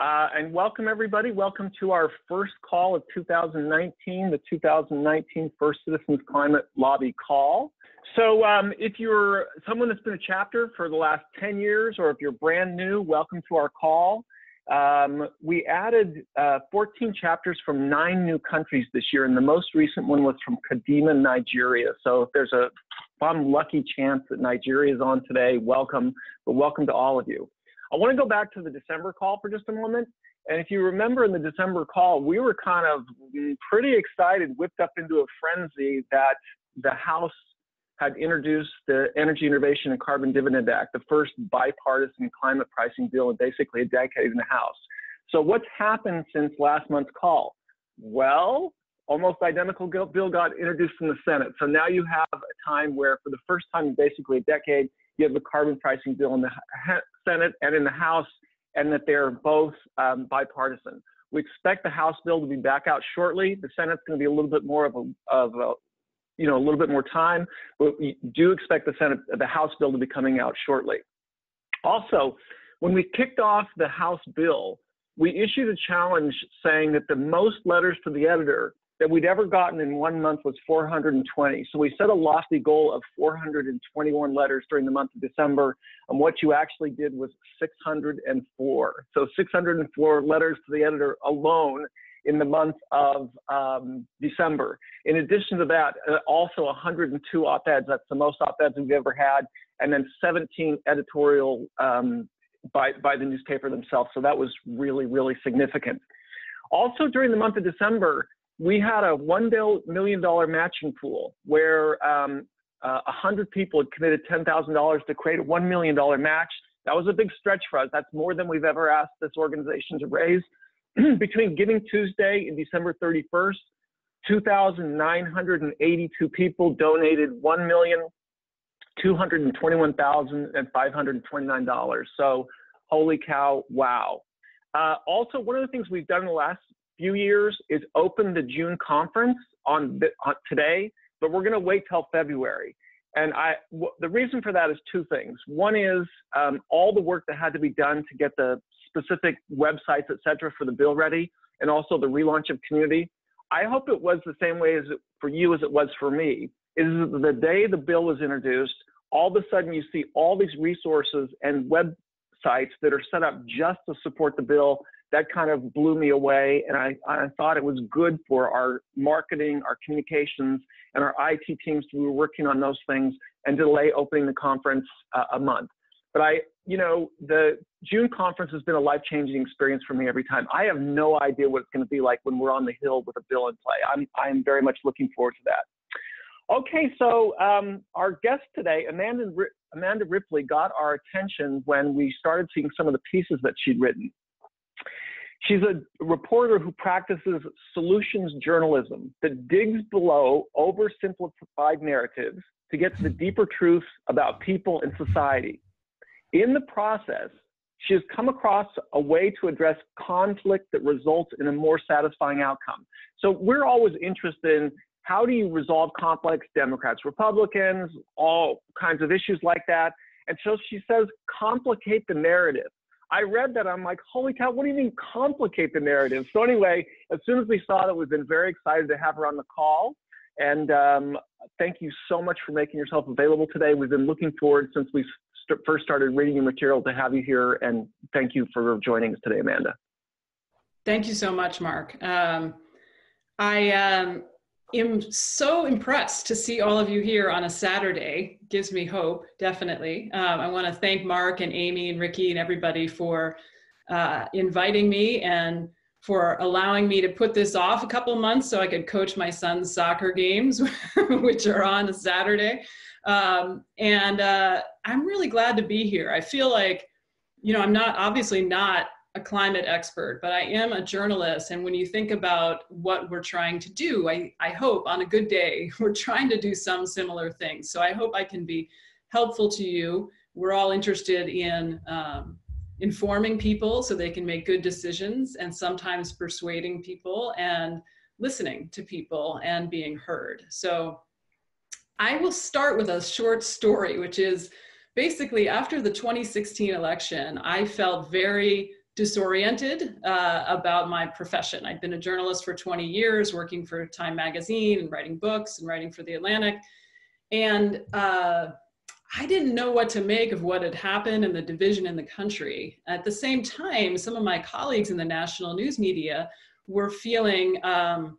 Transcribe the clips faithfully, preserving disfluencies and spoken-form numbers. Uh, and welcome, everybody. Welcome to our first call of two thousand nineteen, the two thousand nineteen First Citizens Climate Lobby call. So um, if you're someone that's been a chapter for the last ten years, or if you're brand new, welcome to our call. Um, we added uh, fourteen chapters from nine new countries this year, and the most recent one was from Kaduna, Nigeria. So if there's a fun, lucky chance that Nigeria is on today, welcome, but welcome to all of you. I want to go back to the December call for just a moment. And if you remember in the December call, we were kind of pretty excited, whipped up into a frenzy that the House had introduced the Energy Innovation and Carbon Dividend Act, the first bipartisan climate pricing deal in basically a decade in the House. So what's happened since last month's call? Well, almost identical bill got introduced in the Senate. So now you have a time where for the first time in basically a decade, you have a carbon pricing bill in the Senate and in the House, and that they're both um, bipartisan. We expect the House bill to be back out shortly. The Senate's going to be a little bit more of a, of a, you know, a little bit more time, but we do expect the Senate, the House bill to be coming out shortly. Also, when we kicked off the House bill, we issued a challenge saying that the most letters to the editor that we'd ever gotten in one month was four hundred twenty. So we set a lofty goal of four hundred twenty-one letters during the month of December, and what you actually did was six hundred four. So six hundred four letters to the editor alone in the month of um, December. In addition to that, uh, also one hundred two op-eds, that's the most op-eds we've ever had, and then seventeen editorial um, by, by the newspaper themselves. So that was really, really significant. Also during the month of December, we had a one million dollar matching pool where um, uh, one hundred people had committed ten thousand dollars to create a one million dollar match. That was a big stretch for us. That's more than we've ever asked this organization to raise. Between Giving Tuesday and December thirty-first, two thousand nine hundred eighty-two people donated one million two hundred twenty-one thousand five hundred twenty-nine dollars. So holy cow, wow. Uh, also, one of the things we've done in the last few years is open the June conference on, the, on today, but we're going to wait till February. And I, w the reason for that is two things. One is um, all the work that had to be done to get the specific websites, et cetera, for the bill ready, and also the relaunch of community. I hope it was the same way as it, for you as it was for me, is the day the bill was introduced, all of a sudden you see all these resources and websites that are set up just to support the bill. That kind of blew me away, and I, I thought it was good for our marketing, our communications, and our I T teams to be working on those things and delay opening the conference uh, a month. But I, you know, the June conference has been a life-changing experience for me every time. I have no idea what it's going to be like when we're on the Hill with a bill in play. I'm, I'm very much looking forward to that. Okay, so um, our guest today, Amanda, Amanda Ripley, got our attention when we started seeing some of the pieces that she'd written. She's a reporter who practices solutions journalism that digs below oversimplified narratives to get to the deeper truths about people and society. In the process, she has come across a way to address conflict that results in a more satisfying outcome. So we're always interested in how do you resolve conflicts, Democrats, Republicans, all kinds of issues like that. And so she says, complicate the narrative. I read that, I'm like, holy cow, what do you mean complicate the narrative? So anyway, as soon as we saw that, we've been very excited to have her on the call. And um, thank you so much for making yourself available today. We've been looking forward since we st first started reading your material to have you here. And thank you for joining us today, Amanda. Thank you so much, Mark. Um, I um, am so impressed to see all of you here on a Saturday. Gives me hope, definitely. Um, I want to thank Mark and Amy and Ricky and everybody for uh, inviting me and for allowing me to put this off a couple months so I could coach my son's soccer games, which are on a Saturday. Um, and uh, I'm really glad to be here. I feel like, you know, I'm not obviously not a climate expert, but I am a journalist. And when you think about what we're trying to do, I, I hope on a good day, we're trying to do some similar things. So I hope I can be helpful to you. We're all interested in um, informing people so they can make good decisions, and sometimes persuading people and listening to people and being heard. So I will start with a short story, which is basically after the twenty sixteen election, I felt very disoriented uh, about my profession. I'd been a journalist for twenty years, working for Time Magazine and writing books and writing for The Atlantic. And uh, I didn't know what to make of what had happened and the division in the country. At the same time, some of my colleagues in the national news media were feeling um,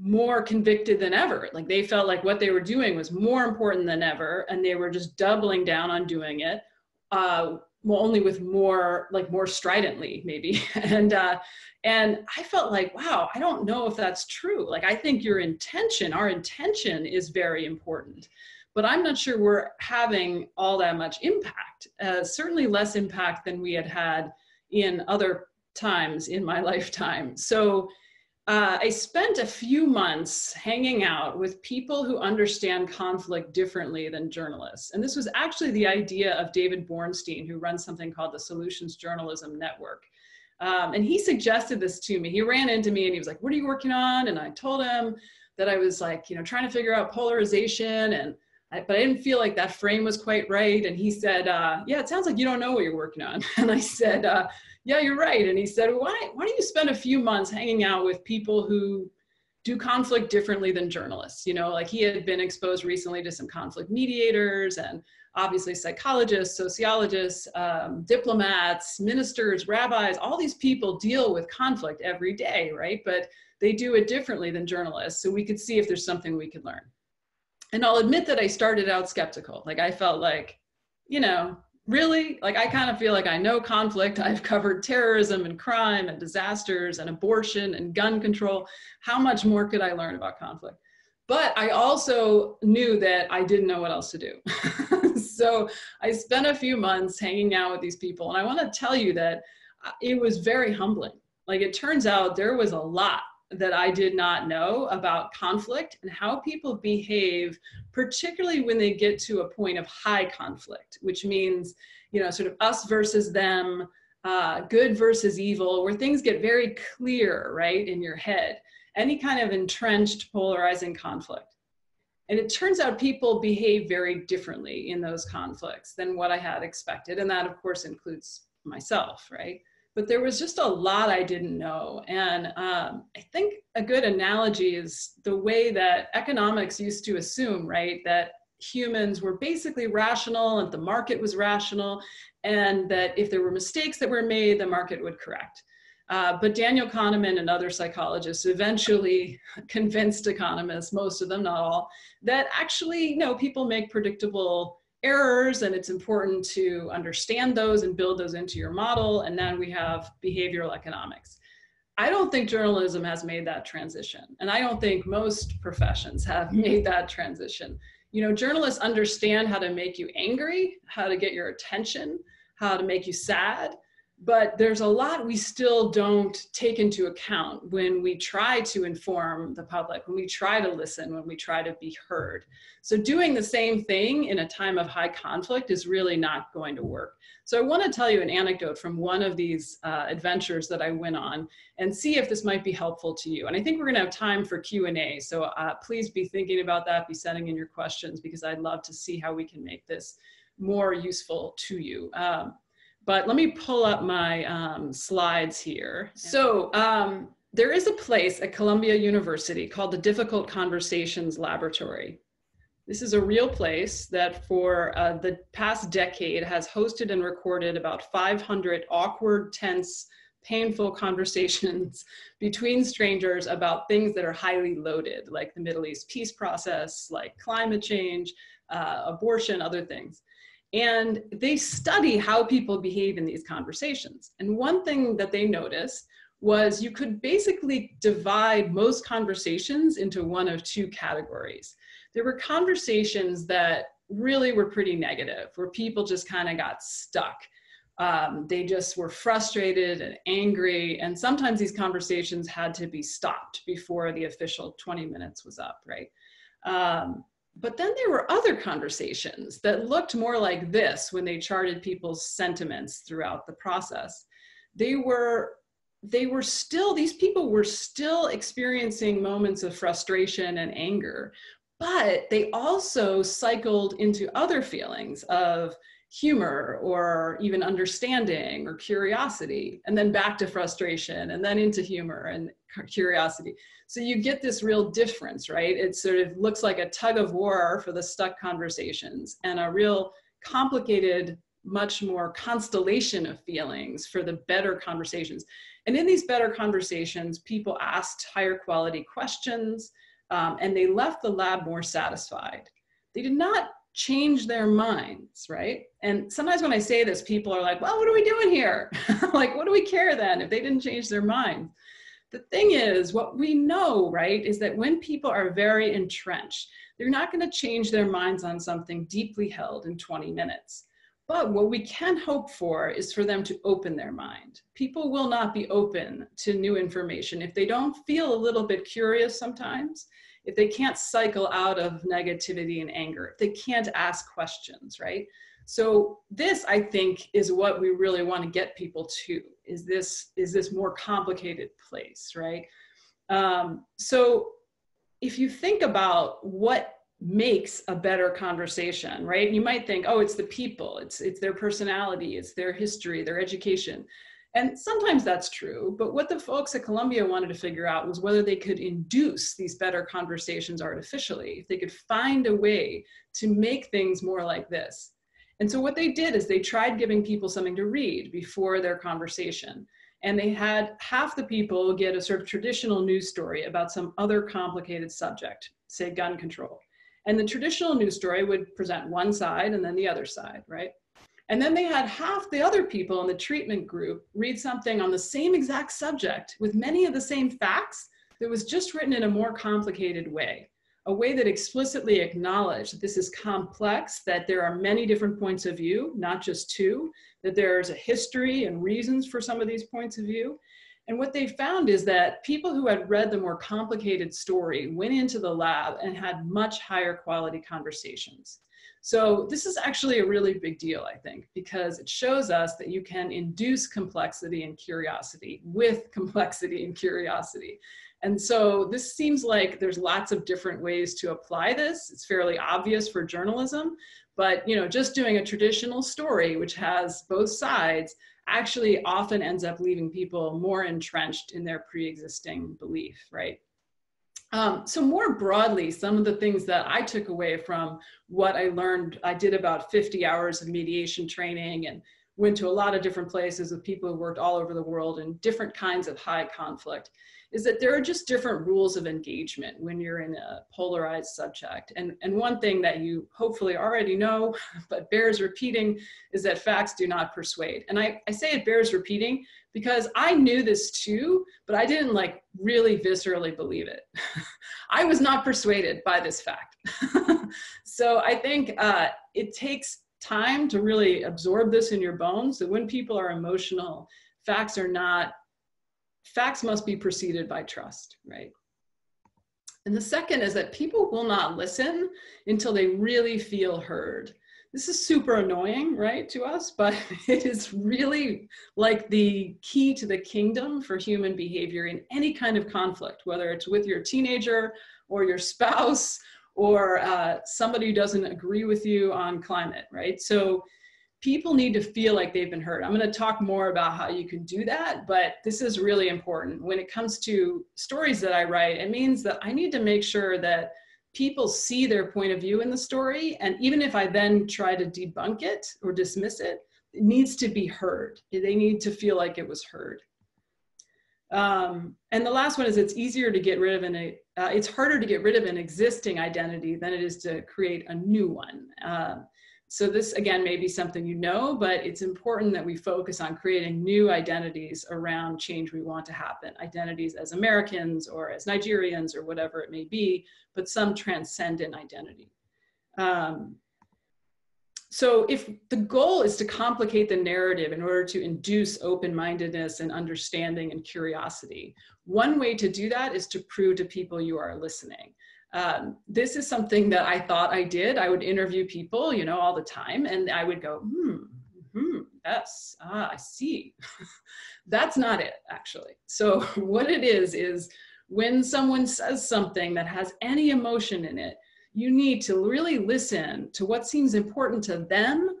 more convicted than ever. Like, they felt like what they were doing was more important than ever, and they were just doubling down on doing it, uh, well, only with more, like more stridently maybe. and, uh, and I felt like, wow, I don't know if that's true. Like, I think your intention, our intention is very important, but I'm not sure we're having all that much impact, uh, certainly less impact than we had had in other times in my lifetime. So uh, I spent a few months hanging out with people who understand conflict differently than journalists. And this was actually the idea of David Bornstein, who runs something called the Solutions Journalism Network. Um, and he suggested this to me. He ran into me and he was like, "What are you working on?" And I told him that I was like, you know, trying to figure out polarization, and but I didn't feel like that frame was quite right. And he said, uh, yeah, it sounds like you don't know what you're working on. And I said, uh, yeah, you're right. And he said, why, why don't you spend a few months hanging out with people who do conflict differently than journalists? You know, like, he had been exposed recently to some conflict mediators and obviously psychologists, sociologists, um, diplomats, ministers, rabbis, all these people deal with conflict every day, right? But they do it differently than journalists. So we could see if there's something we could learn. And I'll admit that I started out skeptical. Like, I felt like, you know, really? Like, I kind of feel like I know conflict. I've covered terrorism and crime and disasters and abortion and gun control. How much more could I learn about conflict? But I also knew that I didn't know what else to do. So I spent a few months hanging out with these people. And I want to tell you that it was very humbling. Like, it turns out there was a lot that I did not know about conflict and how people behave, particularly when they get to a point of high conflict, which means, you know, sort of us versus them, uh, good versus evil, where things get very clear, right, in your head, any kind of entrenched polarizing conflict. And it turns out people behave very differently in those conflicts than what I had expected. And that, of course, includes myself, right? But there was just a lot I didn't know. And um, I think a good analogy is the way that economics used to assume, right, that humans were basically rational and the market was rational, and that if there were mistakes that were made, the market would correct. Uh, but Daniel Kahneman and other psychologists eventually convinced economists, most of them, not all, that actually, you know, people make predictable errors, and it's important to understand those and build those into your model. And then we have behavioral economics. I don't think journalism has made that transition. And I don't think most professions have made that transition. You know, journalists understand how to make you angry, how to get your attention, how to make you sad. But there's a lot we still don't take into account when we try to inform the public, when we try to listen, when we try to be heard. So doing the same thing in a time of high conflict is really not going to work. So I want to tell you an anecdote from one of these uh, adventures that I went on and see if this might be helpful to you. And I think we're going to have time for Q and A. So uh, please be thinking about that, be sending in your questions, because I'd love to see how we can make this more useful to you. Um, But let me pull up my um, slides here. So um, there is a place at Columbia University called the Difficult Conversations Laboratory. This is a real place that for uh, the past decade has hosted and recorded about five hundred awkward, tense, painful conversations between strangers about things that are highly loaded, like the Middle East peace process, like climate change, uh, abortion, other things. And they study how people behave in these conversations. And one thing that they noticed was you could basically divide most conversations into one of two categories. There were conversations that really were pretty negative, where people just kind of got stuck. Um, they just were frustrated and angry. And sometimes these conversations had to be stopped before the official twenty minutes was up, right? Um, But then there were other conversations that looked more like this when they charted people's sentiments throughout the process. They were, they were still, these people were still experiencing moments of frustration and anger, but they also cycled into other feelings of humor or even understanding or curiosity, and then back to frustration and then into humor and curiosity. So you get this real difference, right? It sort of looks like a tug of war for the stuck conversations and a real complicated, much more constellation of feelings for the better conversations. And in these better conversations, people asked higher quality questions, um, and they left the lab more satisfied. They did not change their minds, right? And sometimes when I say this, people are like, well, what are we doing here? Like, what do we care then if they didn't change their minds? The thing is, what we know, right, is that when people are very entrenched, they're not going to change their minds on something deeply held in twenty minutes. But what we can hope for is for them to open their mind. People will not be open to new information if they don't feel a little bit curious sometimes, if they can't cycle out of negativity and anger, if they can't ask questions, right? So this, I think, is what we really want to get people to, is this, is this more complicated place, right? Um, so if you think about what makes a better conversation, right? You might think, oh, it's the people, it's, it's their personality, it's their history, their education. And sometimes that's true, but what the folks at Columbia wanted to figure out was whether they could induce these better conversations artificially, if they could find a way to make things more like this. And so what they did is they tried giving people something to read before their conversation. And they had half the people get a sort of traditional news story about some other complicated subject, say gun control. And the traditional news story would present one side and then the other side, right? And then they had half the other people in the treatment group read something on the same exact subject with many of the same facts that was just written in a more complicated way, a way that explicitly acknowledged that this is complex, that there are many different points of view, not just two, that there's a history and reasons for some of these points of view. And what they found is that people who had read the more complicated story went into the lab and had much higher quality conversations. So this is actually a really big deal, I think, because it shows us that you can induce complexity and curiosity with complexity and curiosity. And so this seems like there's lots of different ways to apply this. It's fairly obvious for journalism, but you know, just doing a traditional story, which has both sides, actually often ends up leaving people more entrenched in their pre-existing belief, right? Um, so more broadly, some of the things that I took away from what I learned, I did about fifty hours of mediation training and went to a lot of different places with people who worked all over the world in different kinds of high conflict, is that there are just different rules of engagement when you're in a polarized subject. And, and one thing that you hopefully already know, but bears repeating, is that facts do not persuade. And I, I say it bears repeating because I knew this too, but I didn't like really viscerally believe it. I was not persuaded by this fact. So I think uh, it takes time to really absorb this in your bones. So when people are emotional, facts are not, facts must be preceded by trust, right? And the second is that people will not listen until they really feel heard. This is super annoying, right, to us, but it is really like the key to the kingdom for human behavior in any kind of conflict, whether it's with your teenager or your spouse or uh, somebody who doesn't agree with you on climate, right? So people need to feel like they've been heard. I'm going to talk more about how you can do that, but this is really important. When it comes to stories that I write, it means that I need to make sure that people see their point of view in the story. And even if I then try to debunk it or dismiss it, it needs to be heard. They need to feel like it was heard. Um, and the last one is it's easier to get rid of an, uh, it's harder to get rid of an existing identity than it is to create a new one. Uh, so this again, may be something you know, but it's important that we focus on creating new identities around change we want to happen. Identities as Americans or as Nigerians or whatever it may be, but some transcendent identity. Um, So if the goal is to complicate the narrative in order to induce open-mindedness and understanding and curiosity, one way to do that is to prove to people you are listening. Um, this is something that I thought I did. I would interview people, you know, all the time, and I would go, hmm, hmm, yes, ah, I see. That's not it, actually. So what it is, is when someone says something that has any emotion in it, you need to really listen to what seems important to them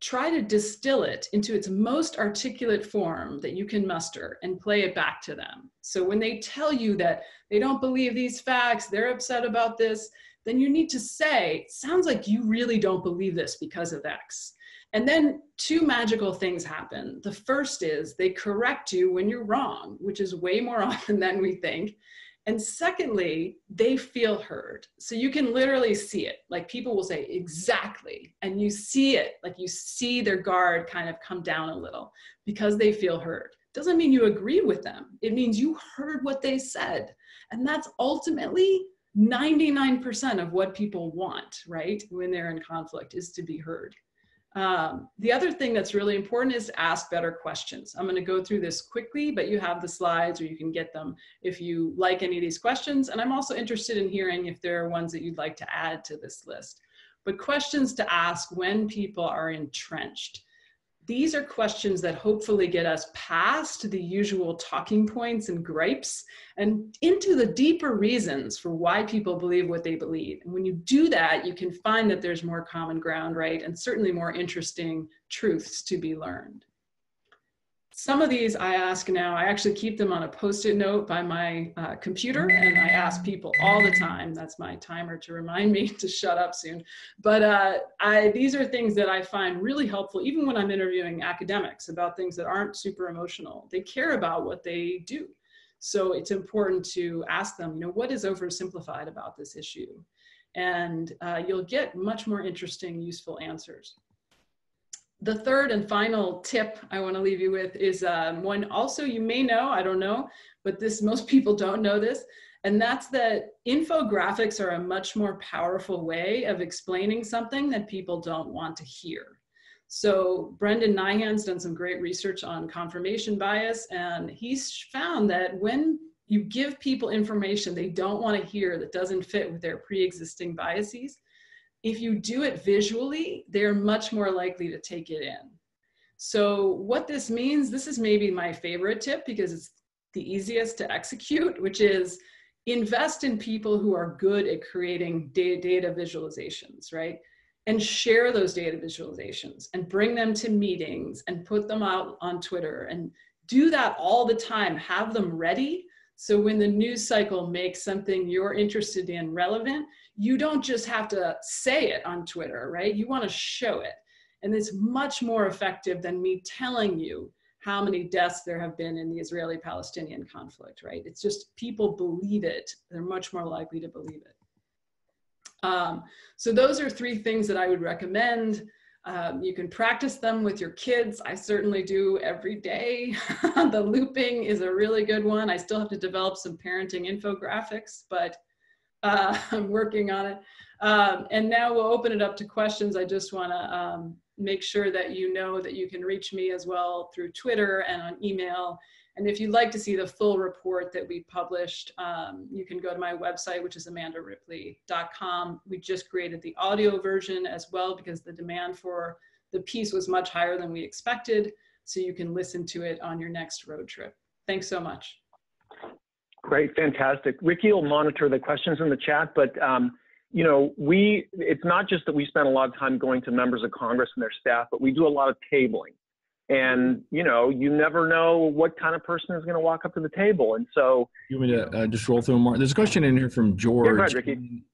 try to distill it into its most articulate form that you can muster and play it back to them. So when they tell you that they don't believe these facts, they're upset about this, then you need to say, sounds like you really don't believe this because of X. And then two magical things happen. The first is they correct you when you're wrong, which is way more often than we think. And secondly, they feel heard. So you can literally see it. Like people will say, exactly. And you see it, like you see their guard kind of come down a little because they feel heard. Doesn't mean you agree with them. It means you heard what they said. And that's ultimately ninety-nine percent of what people want, right? When they're in conflict, is to be heard. Um, the other thing that's really important is to ask better questions. I'm going to go through this quickly, but you have the slides or you can get them if you like any of these questions. And I'm also interested in hearing if there are ones that you'd like to add to this list. But questions to ask when people are entrenched. These are questions that hopefully get us past the usual talking points and gripes and into the deeper reasons for why people believe what they believe. And when you do that, you can find that there's more common ground, right? And certainly more interesting truths to be learned. Some of these I ask now, I actually keep them on a post-it note by my uh, computer, and I ask people all the time. That's my timer to remind me to shut up soon. But uh, I, these are things that I find really helpful, even when I'm interviewing academics about things that aren't super emotional. They care about what they do. So it's important to ask them, you know, what is oversimplified about this issue? And uh, you'll get much more interesting, useful answers. The third and final tip I want to leave you with is um, one also you may know, I don't know, but this most people don't know this, and that's that infographics are a much more powerful way of explaining something that people don't want to hear. So Brendan Nyhan's done some great research on confirmation bias, and he's found that when you give people information they don't want to hear that doesn't fit with their pre-existing biases, if you do it visually, they're much more likely to take it in. So what this means, this is maybe my favorite tip because it's the easiest to execute, which is invest in people who are good at creating data visualizations, right? And share those data visualizations and bring them to meetings and put them out on Twitter and do that all the time. Have them ready. So when the news cycle makes something you're interested in relevant, you don't just have to say it on Twitter, right? You want to show it. And it's much more effective than me telling you how many deaths there have been in the Israeli-Palestinian conflict, right? It's just people believe it. They're much more likely to believe it. Um, so those are three things that I would recommend. Um, you can practice them with your kids. I certainly do every day. The looping is a really good one. I still have to develop some parenting infographics, but uh, I'm working on it. Um, and now we'll open it up to questions. I just want to um, make sure that you know that you can reach me as well through Twitter and on email. And if you'd like to see the full report that we published, um, you can go to my website, which is amanda ripley dot com. We just created the audio version as well because the demand for the piece was much higher than we expected. So you can listen to it on your next road trip. Thanks so much. Great, fantastic. Ricky will monitor the questions in the chat, but um, you know, we, it's not just that we spend a lot of time going to members of Congress and their staff, but we do a lot of tabling. And, you know, you never know what kind of person is going to walk up to the table. And so you want me to uh, just roll through more? There's a question in here from George. Yeah, go ahead, Ricky.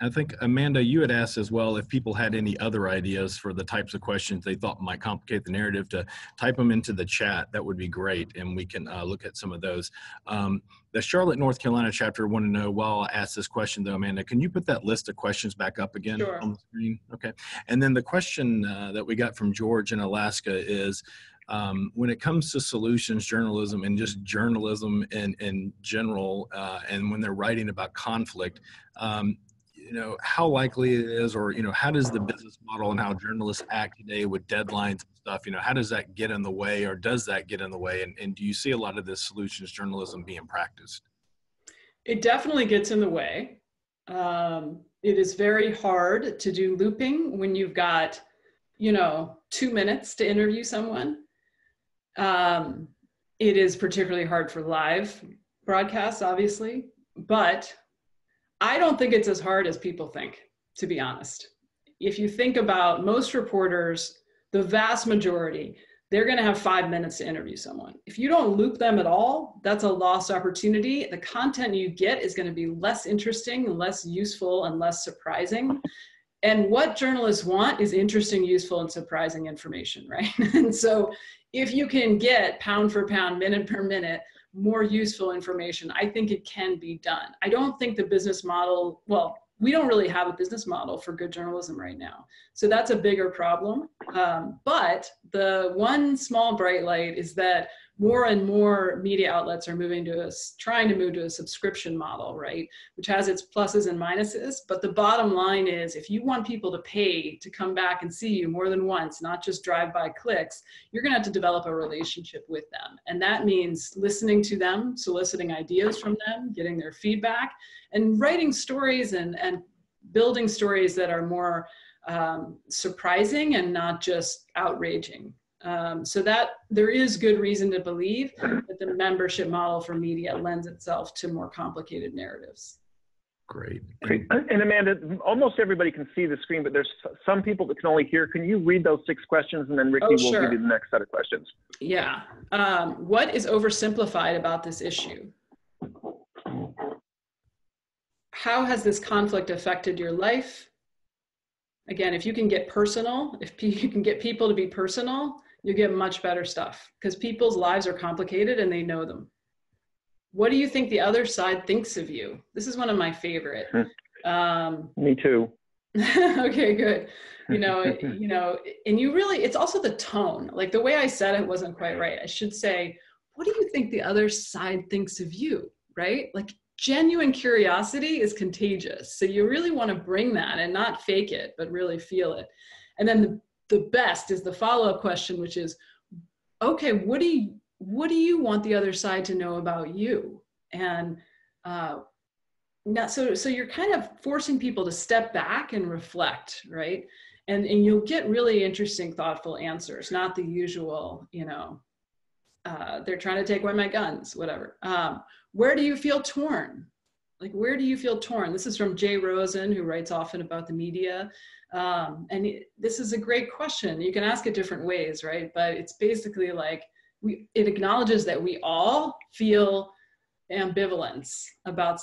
I think, Amanda, you had asked as well if people had any other ideas for the types of questions they thought might complicate the narrative, to type them into the chat. That would be great, and we can uh, look at some of those. Um, the Charlotte, North Carolina chapter wanted to know, while I asked this question, though, Amanda, can you put that list of questions back up again sure. on the screen? Okay. And then the question uh, that we got from George in Alaska is, Um, when it comes to solutions journalism and just journalism in, in general, uh, and when they're writing about conflict, um, you know, how likely it is, or, you know, how does the business model and how journalists act today with deadlines and stuff, you know, how does that get in the way, or does that get in the way? And, and do you see a lot of this solutions journalism being practiced? It definitely gets in the way. Um, it is very hard to do looping when you've got, you know, two minutes to interview someone. Um, it is particularly hard for live broadcasts, obviously, but I don't think it's as hard as people think, to be honest. If you think about most reporters, the vast majority, they're going to have five minutes to interview someone. If you don't loop them at all, that's a lost opportunity. The content you get is going to be less interesting, less useful, and less surprising. And what journalists want is interesting, useful, and surprising information, right? And so if you can get pound for pound, minute per minute, more useful information, I think it can be done. I don't think the business model, well, we don't really have a business model for good journalism right now. So that's a bigger problem. Um, but the one small bright light is that more and more media outlets are moving to us, trying to move to a subscription model, right? Which has its pluses and minuses. But the bottom line is, if you want people to pay to come back and see you more than once, not just drive-by clicks, you're gonna have to develop a relationship with them. And that means listening to them, soliciting ideas from them, getting their feedback, and writing stories and, and building stories that are more um, surprising and not just outraging. Um, so that there is good reason to believe that the membership model for media lends itself to more complicated narratives. Great. Great. And Amanda, almost everybody can see the screen, but there's some people that can only hear. Can you read those six questions, and then Ricky oh, sure. will give you the next set of questions? Yeah. Um, what is oversimplified about this issue? How has this conflict affected your life? Again, if you can get personal, if you can get people to be personal, you get much better stuff, because people's lives are complicated and they know them. What do you think the other side thinks of you? This is one of my favorite. Um, Me too. Okay, good. You know, you know, and you really, it's also the tone. Like the way I said it wasn't quite right. I should say, what do you think the other side thinks of you, right? Like genuine curiosity is contagious. So you really want to bring that and not fake it, but really feel it. And then the The best is the follow-up question, which is, okay, what do you, what do you want the other side to know about you? And uh, now, so, so you're kind of forcing people to step back and reflect, right? And, and you'll get really interesting, thoughtful answers, not the usual, you know, uh, they're trying to take away my guns, whatever. Um, where do you feel torn? Like, where do you feel torn? This is from Jay Rosen, who writes often about the media. Um, and it, this is a great question. You can ask it different ways, right? But it's basically like, we, it acknowledges that we all feel ambivalence about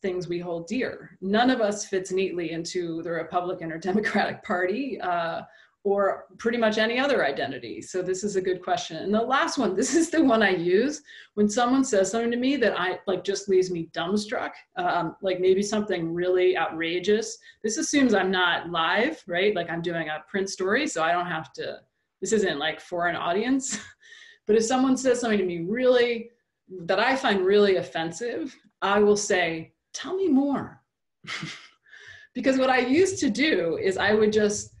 things we hold dear. None of us fits neatly into the Republican or Democratic Party uh, or pretty much any other identity. So this is a good question. And the last one, this is the one I use when someone says something to me that I like just leaves me dumbstruck, um, like maybe something really outrageous. This assumes I'm not live, right? Like I'm doing a print story, so I don't have to, this isn't like for an audience. But if someone says something to me really, that I find really offensive, I will say, tell me more. Because what I used to do is I would just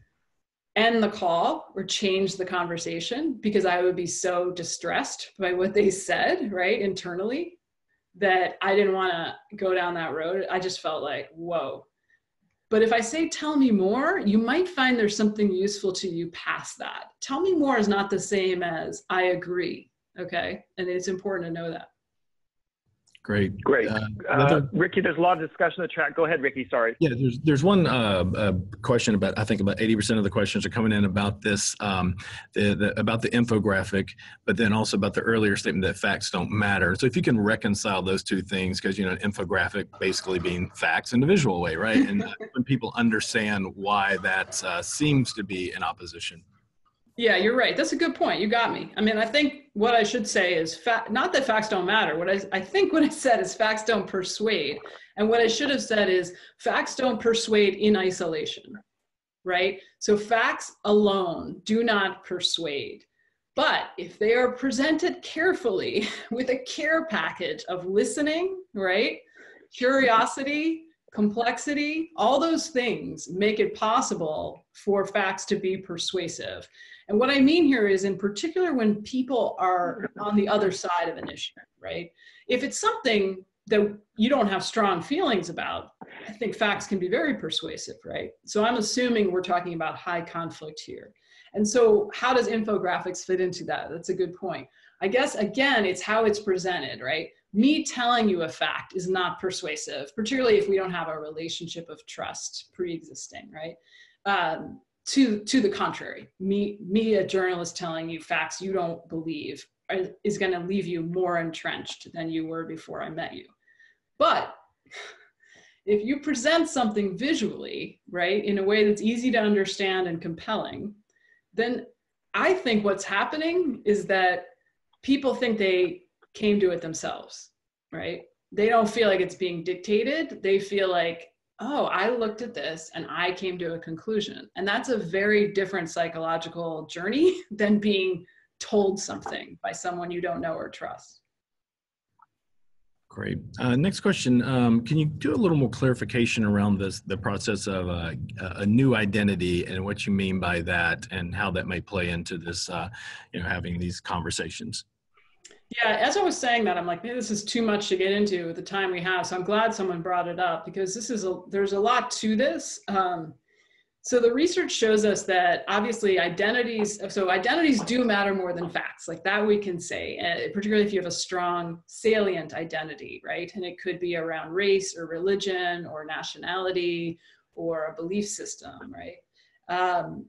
end the call or change the conversation, because I would be so distressed by what they said, right, internally, that I didn't want to go down that road. I just felt like, whoa. But if I say, tell me more, you might find there's something useful to you past that. Tell me more is not the same as I agree, okay? And it's important to know that. Great. Great. Uh, uh, Ricky, there's a lot of discussion in the chat. Go ahead, Ricky. Sorry. Yeah, there's, there's one uh, uh, question about, I think about eighty percent of the questions are coming in about this, um, the, the, about the infographic, but then also about the earlier statement that facts don't matter. So if you can reconcile those two things, because, you know, an infographic basically being facts in a visual way, right? And when people understand why that uh, seems to be in opposition. Yeah, you're right. That's a good point. You got me. I mean, I think what I should say is fa- not that facts don't matter. What I, I think what I said is facts don't persuade. And what I should have said is facts don't persuade in isolation, right? So facts alone do not persuade. But if they are presented carefully with a care package of listening, right? Curiosity, complexity, all those things make it possible for facts to be persuasive. And what I mean here is, in particular, when people are on the other side of an issue, right? If it's something that you don't have strong feelings about, I think facts can be very persuasive, right? So I'm assuming we're talking about high conflict here. And so how does infographics fit into that? That's a good point. I guess, again, it's how it's presented, right? Me telling you a fact is not persuasive, particularly if we don't have a relationship of trust pre-existing, right? Um, to, to the contrary. Me, me, a journalist telling you facts you don't believe is going to leave you more entrenched than you were before I met you. But if you present something visually, right, in a way that's easy to understand and compelling, then I think what's happening is that people think they came to it themselves, right? They don't feel like it's being dictated. They feel like, oh, I looked at this and I came to a conclusion. And that's a very different psychological journey than being told something by someone you don't know or trust. Great. Uh, next question. Um, can you do a little more clarification around this, the process of uh, a new identity and what you mean by that and how that may play into this, uh, you know, having these conversations? Yeah, as I was saying that, I'm like, man, this is too much to get into with the time we have. So I'm glad someone brought it up, because this is a, there's a lot to this. Um, So the research shows us that obviously identities, so identities do matter more than facts, like that we can say, particularly if you have a strong salient identity, right? And it could be around race or religion or nationality or a belief system, right? Um,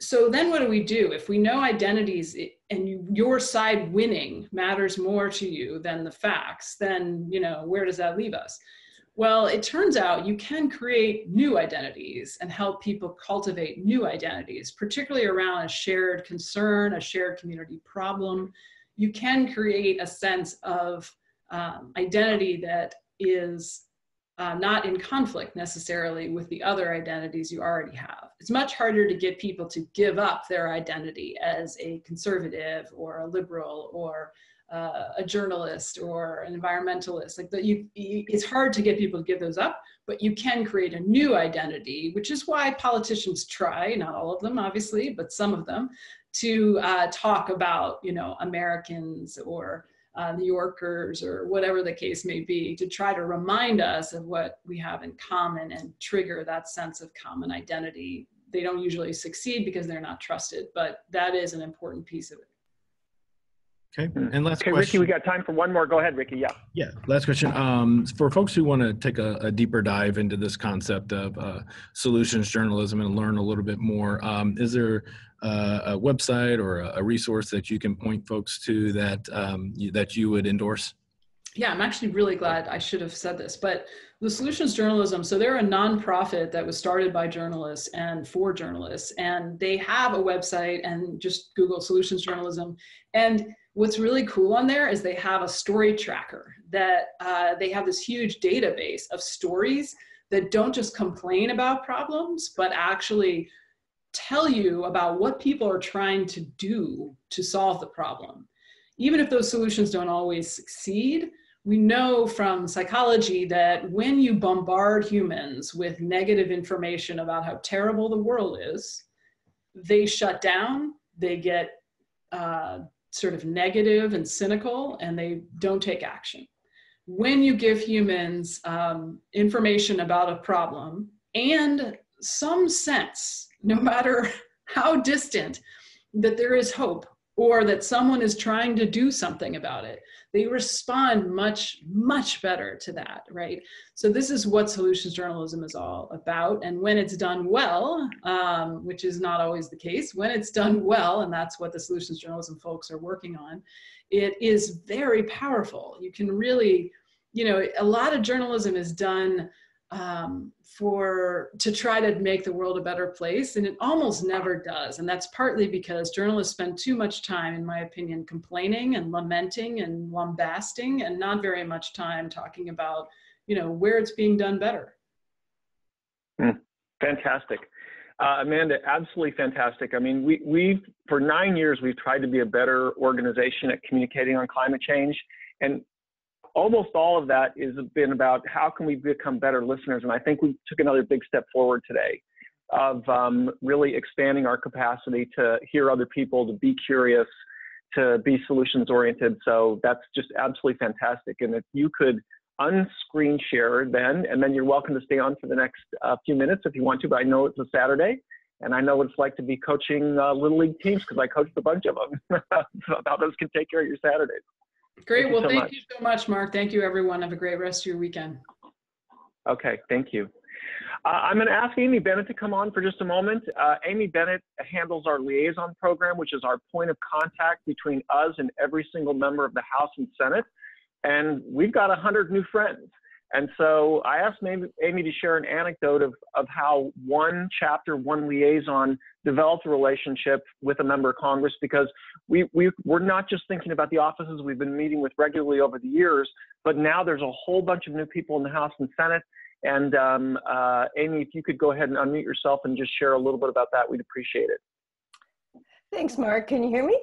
so then what do we do? If we know identities and you, your side winning matters more to you than the facts, then, you know, where does that leave us? Well, it turns out you can create new identities and help people cultivate new identities, particularly around a shared concern, a shared community problem. You can create a sense of um, identity that is uh, not in conflict necessarily with the other identities you already have. It's much harder to get people to give up their identity as a conservative or a liberal or Uh, a journalist or an environmentalist, like that you, you, it's hard to get people to give those up, but you can create a new identity, which is why politicians try, not all of them obviously, but some of them, to uh, talk about, you know, Americans or uh, New Yorkers or whatever the case may be, to try to remind us of what we have in common and trigger that sense of common identity. They don't usually succeed because they're not trusted, but that is an important piece of it. Okay, and last okay, question. Ricky, we got time for one more. Go ahead, Ricky, yeah. Yeah, last question. Um, for folks who want to take a, a deeper dive into this concept of uh, solutions journalism and learn a little bit more, um, is there uh, a website or a, a resource that you can point folks to that, um, you, that you would endorse? Yeah, I'm actually really glad I should have said this, but the Solutions Journalism, so they're a nonprofit that was started by journalists and for journalists, and they have a website, and just Google Solutions Journalism. And what's really cool on there is they have a story tracker that uh, they have this huge database of stories that don't just complain about problems, but actually tell you about what people are trying to do to solve the problem. Even if those solutions don't always succeed, we know from psychology that when you bombard humans with negative information about how terrible the world is, they shut down, they get uh, sort of negative and cynical, and they don't take action. When you give humans um, information about a problem and some sense, no matter how distant, that there is hope or that someone is trying to do something about it, they respond much, much better to that, right? So this is what solutions journalism is all about. And when it's done well, um, which is not always the case, when it's done well, and that's what the solutions journalism folks are working on, it is very powerful. You can really, you know, a lot of journalism is done um, for, to try to make the world a better place, and it almost never does. And that's partly because journalists spend too much time, in my opinion, complaining and lamenting and lambasting, and not very much time talking about, you know, where it's being done better. Mm, fantastic. Uh, Amanda, absolutely fantastic. I mean, we, we've, for nine years, we've tried to be a better organization at communicating on climate change. And almost all of that has been about how can we become better listeners, and I think we took another big step forward today of um, really expanding our capacity to hear other people, to be curious, to be solutions-oriented. So that's just absolutely fantastic. And if you could unscreen share then, and then you're welcome to stay on for the next uh, few minutes if you want to, but I know it's a Saturday, and I know what it's like to be coaching uh, Little League teams because I coached a bunch of them. So how those can take care of your Saturdays. Great. Well, thank you so much, Mark. Thank you, everyone. Have a great rest of your weekend. Okay. Thank you. Uh, I'm going to ask Amy Bennett to come on for just a moment. Uh, Amy Bennett handles our liaison program, which is our point of contact between us and every single member of the House and Senate. And we've got one hundred new friends. And so I asked Amy to share an anecdote of, of how one chapter, one liaison developed a relationship with a member of Congress, because we, we, we're not just thinking about the offices we've been meeting with regularly over the years, but now there's a whole bunch of new people in the House and Senate. And um, uh, Amy, if you could go ahead and unmute yourself and just share a little bit about that, we'd appreciate it. Thanks, Mark. Can you hear me?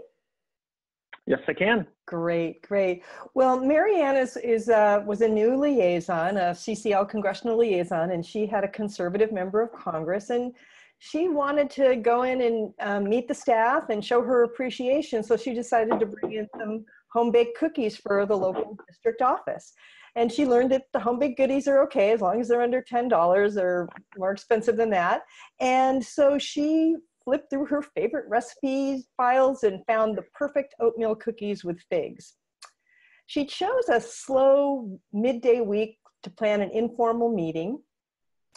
Yes, I can. Great, great. Well, Marianne is, is, uh, was a new liaison, a C C L congressional liaison, and she had a conservative member of Congress, and she wanted to go in and um, meet the staff and show her appreciation, so she decided to bring in some home-baked cookies for the local district office. And she learned that the home-baked goodies are okay as long as they're under ten dollars or more expensive than that. And so she flipped through her favorite recipe files and found the perfect oatmeal cookies with figs. She chose a slow midday week to plan an informal meeting,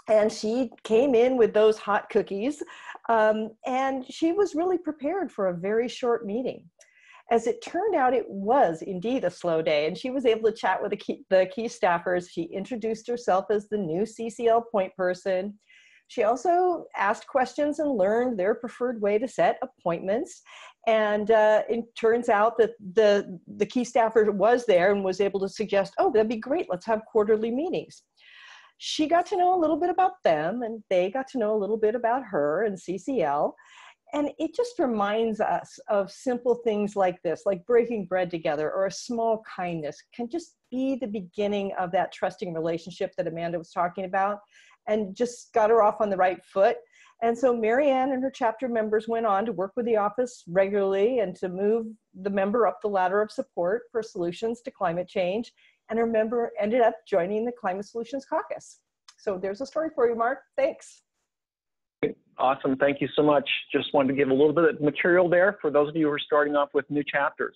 and she came in with those hot cookies, um, and she was really prepared for a very short meeting. As it turned out, it was indeed a slow day, and she was able to chat with the key, the key staffers. She introduced herself as the new C C L point person. She also asked questions and learned their preferred way to set appointments. And uh, it turns out that the, the key staffer was there and was able to suggest, oh, that'd be great, let's have quarterly meetings. She got to know a little bit about them, and they got to know a little bit about her and C C L. And it just reminds us of simple things like this, like breaking bread together or a small kindness can just be the beginning of that trusting relationship that Amanda was talking about, and just got her off on the right foot. And so Marianne and her chapter members went on to work with the office regularly and to move the member up the ladder of support for solutions to climate change. And her member ended up joining the Climate Solutions Caucus. So there's a story for you, Mark. Thanks. Awesome. Thank you so much. Just wanted to give a little bit of material there for those of you who are starting off with new chapters.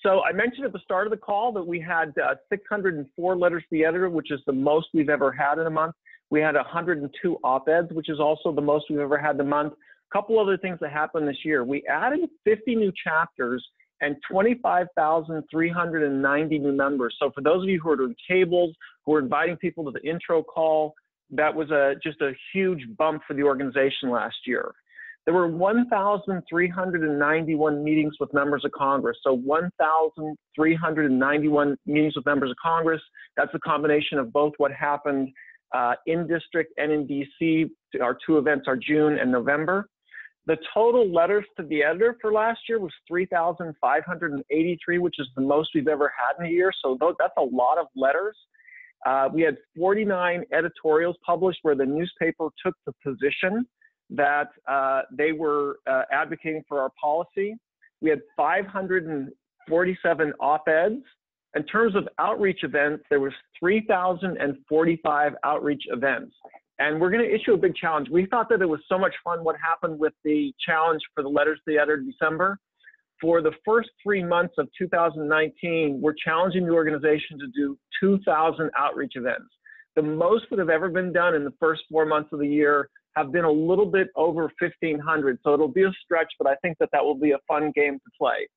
So I mentioned at the start of the call that we had uh, six hundred four letters to the editor, which is the most we've ever had in a month. We had one hundred two op-eds, which is also the most we've ever had in a month. A couple other things that happened this year. We added fifty new chapters and twenty-five thousand three hundred ninety new members. So for those of you who are doing tables, who are inviting people to the intro call, that was a, just a huge bump for the organization last year. There were one thousand three hundred ninety-one meetings with members of Congress. So one thousand three hundred ninety-one meetings with members of Congress. That's a combination of both what happened Uh, in district and in D C. Our two events are June and November. The total letters to the editor for last year was three thousand five hundred eighty-three, which is the most we've ever had in a year. So that's a lot of letters. Uh, we had forty-nine editorials published where the newspaper took the position that uh, they were uh, advocating for our policy. We had five hundred forty-seven op-eds. In terms of outreach events, there was three thousand forty-five outreach events. And we're going to issue a big challenge. We thought that it was so much fun what happened with the challenge for the letters to the editor in December. For the first three months of two thousand nineteen, we're challenging the organization to do two thousand outreach events. The most that have ever been done in the first four months of the year have been a little bit over fifteen hundred. So it'll be a stretch, but I think that that will be a fun game to play.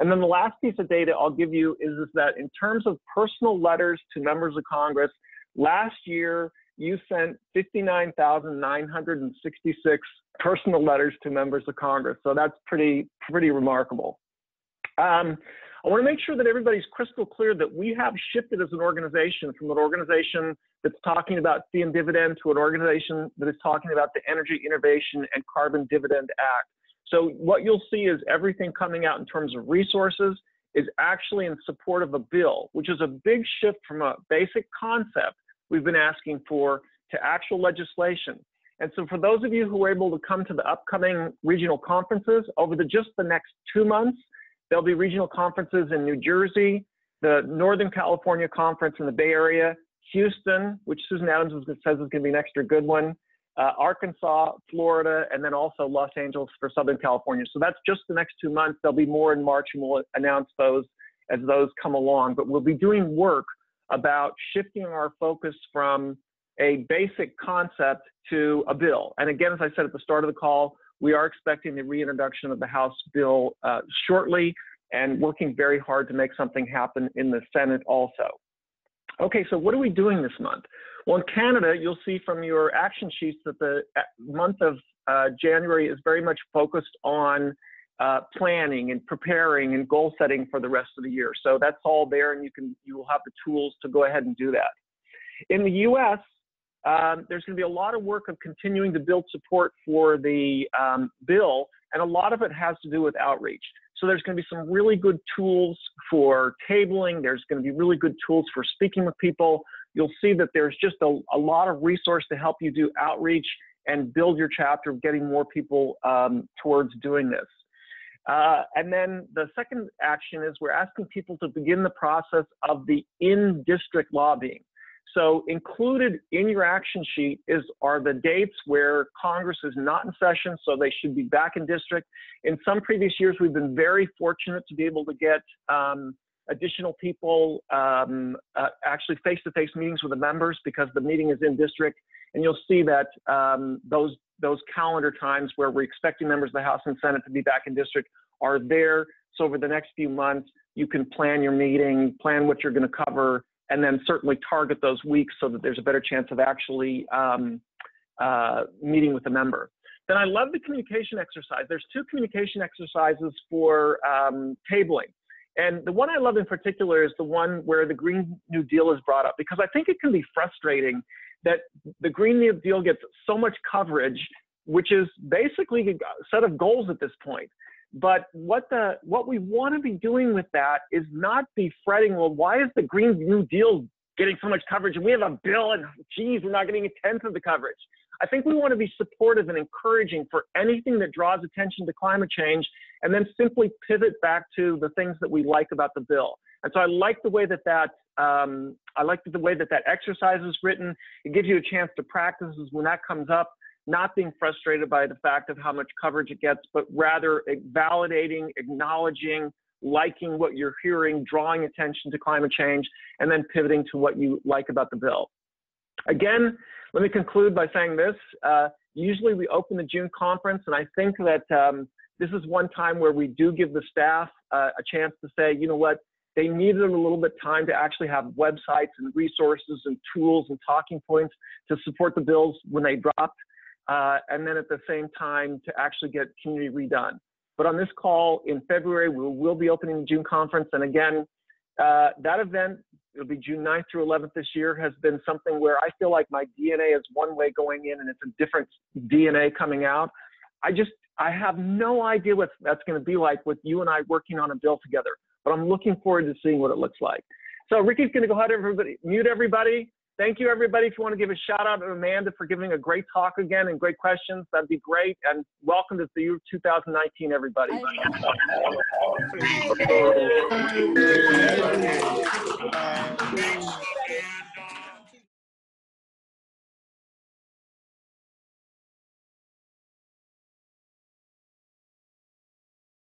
And then the last piece of data I'll give you is, is that in terms of personal letters to members of Congress, last year you sent fifty-nine thousand nine hundred sixty-six personal letters to members of Congress. So that's pretty, pretty remarkable. Um, I want to make sure that everybody's crystal clear that we have shifted as an organization from an organization that's talking about fee and dividend to an organization that is talking about the Energy Innovation and Carbon Dividend Act. So what you'll see is everything coming out in terms of resources is actually in support of a bill, which is a big shift from a basic concept we've been asking for to actual legislation. And so for those of you who are able to come to the upcoming regional conferences over the just the next two months, there'll be regional conferences in New Jersey, the Northern California Conference in the Bay Area, Houston, which Susan Adams says is going to be an extra good one, Uh, Arkansas, Florida, and then also Los Angeles for Southern California. So that's just the next two months. There'll be more in March, and we'll announce those as those come along. But we'll be doing work about shifting our focus from a basic concept to a bill. And again, as I said at the start of the call, we are expecting the reintroduction of the House bill uh, shortly, and working very hard to make something happen in the Senate also. Okay, so what are we doing this month? Well, in Canada, you'll see from your action sheets that the month of uh, January is very much focused on uh, planning and preparing and goal setting for the rest of the year. So that's all there, and you can you will have the tools to go ahead and do that. In the U S, um, there's going to be a lot of work of continuing to build support for the um, bill, and a lot of it has to do with outreach. So there's going to be some really good tools for tabling. There's going to be really good tools for speaking with people. You'll see that there's just a, a lot of resource to help you do outreach and build your chapter, getting more people um, towards doing this. Uh, and then the second action is we're asking people to begin the process of the in-district lobbying. So included in your action sheet is are the dates where Congress is not in session, so they should be back in district. In some previous years, we've been very fortunate to be able to get um, additional people um, uh, actually face-to-face meetings with the members because the meeting is in district. And you'll see that um, those, those calendar times where we're expecting members of the House and Senate to be back in district are there. So over the next few months, you can plan your meeting, plan what you're going to cover, and then certainly target those weeks so that there's a better chance of actually um, uh, meeting with a member. Then I love the communication exercise. There's two communication exercises for um, tabling. And the one I love in particular is the one where the Green New Deal is brought up, because I think it can be frustrating that the Green New Deal gets so much coverage, which is basically a set of goals at this point. But what the what we want to be doing with that is not be fretting, well, why is the Green New Deal getting so much coverage and we have a bill and geez, we're not getting a tenth of the coverage. I think we want to be supportive and encouraging for anything that draws attention to climate change, and then simply pivot back to the things that we like about the bill. And so I like the way that that um, I like the way that that exercise is written. It gives you a chance to practice when that comes up, not being frustrated by the fact of how much coverage it gets, but rather validating, acknowledging, liking what you're hearing, drawing attention to climate change, and then pivoting to what you like about the bill. Again, let me conclude by saying this. Uh, usually we open the June conference, and I think that um, this is one time where we do give the staff uh, a chance to say, you know what, they needed a little bit of time to actually have websites and resources and tools and talking points to support the bills when they dropped. Uh, and then at the same time to actually get community redone. But on this call in February, we will be opening the June conference. And again, uh, that event, it'll be June ninth through eleventh this year, has been something where I feel like my D N A is one way going in and it's a different D N A coming out. I just, I have no idea what that's going to be like with you and I working on a bill together, but I'm looking forward to seeing what it looks like. So Ricky's going to go ahead and everybody, mute everybody. Thank you, everybody. If you want to give a shout out to Amanda for giving a great talk again and great questions, that'd be great. And welcome to the year two thousand nineteen, everybody. Bye. Bye. Bye.